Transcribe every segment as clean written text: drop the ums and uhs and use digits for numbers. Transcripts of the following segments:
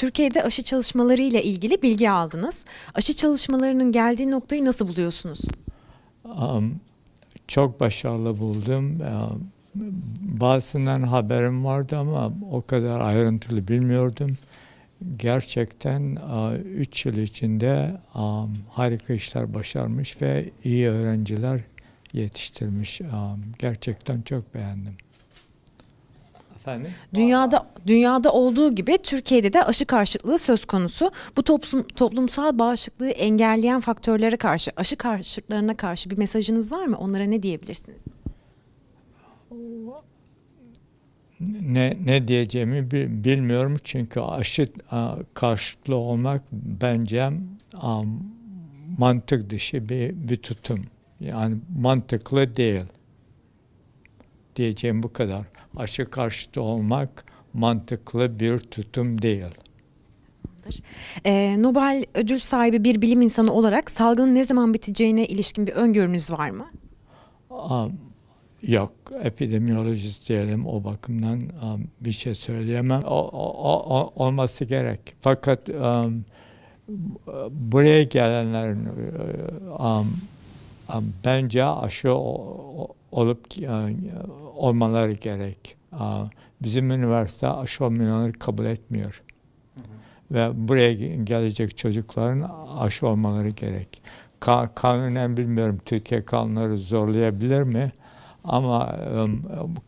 Türkiye'de aşı çalışmalarıyla ilgili bilgi aldınız. Aşı çalışmalarının geldiği noktayı nasıl buluyorsunuz? Çok başarılı buldum. Bazısından haberim vardı ama o kadar ayrıntılı bilmiyordum. Gerçekten 3 yıl içinde harika işler başarmış ve iyi öğrenciler yetiştirmiş. Gerçekten çok beğendim. Efendim? Dünyada olduğu gibi Türkiye'de de aşı karşıtlığı söz konusu. Bu toplumsal bağışıklığı engelleyen faktörlere karşı, aşı karşıtlarına karşı bir mesajınız var mı? Onlara ne diyebilirsiniz? Ne diyeceğimi bilmiyorum çünkü aşı karşıtlı olmak bence mantık dışı bir tutum. Yani mantıklı değil. Diyeceğim bu kadar. Aşı karşıtı olmak mantıklı bir tutum değil. Nobel ödül sahibi bir bilim insanı olarak salgının ne zaman biteceğine ilişkin bir öngörünüz var mı? Yok, epidemiyolojist diyelim, o bakımdan bir şey söyleyemem. Olması gerek. Fakat buraya gelenlerin bence aşı olup olmaları gerek. Bizim üniversite aşı olmayanları kabul etmiyor. Ve buraya gelecek çocukların aşı olmaları gerek. Kanunen bilmiyorum, Türkiye kanunları zorlayabilir mi? Ama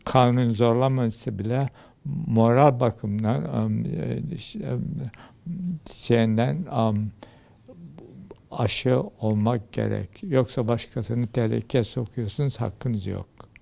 kanun zorlaması bile moral bakımdan aşı olmak gerek. Yoksa başkasını tehlikeye sokuyorsunuz, hakkınız yok.